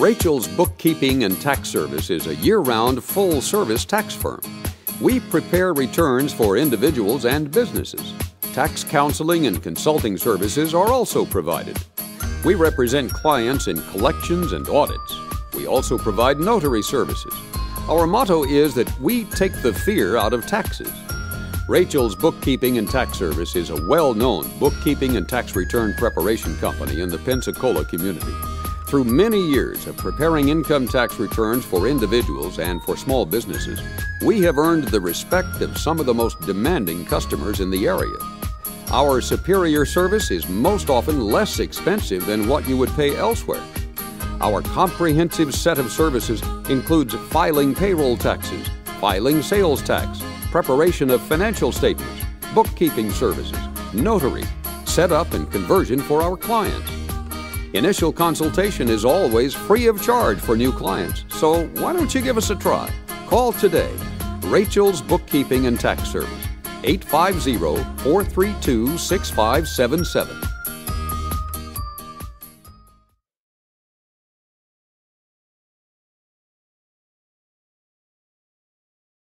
Rachel's Bookkeeping and Tax Service is a year-round, full-service tax firm. We prepare returns for individuals and businesses. Tax counseling and consulting services are also provided. We represent clients in collections and audits. We also provide notary services. Our motto is that we take the fear out of taxes. Rachel's Bookkeeping and Tax Service is a well-known bookkeeping and tax return preparation company in the Pensacola community. Through many years of preparing income tax returns for individuals and for small businesses, we have earned the respect of some of the most demanding customers in the area. Our superior service is most often less expensive than what you would pay elsewhere. Our comprehensive set of services includes filing payroll taxes, filing sales tax, preparation of financial statements, bookkeeping services, notary, setup and conversion for our clients. Initial consultation is always free of charge for new clients, so why don't you give us a try? Call today, Rachel's Bookkeeping and Tax Service, 850-432-6577.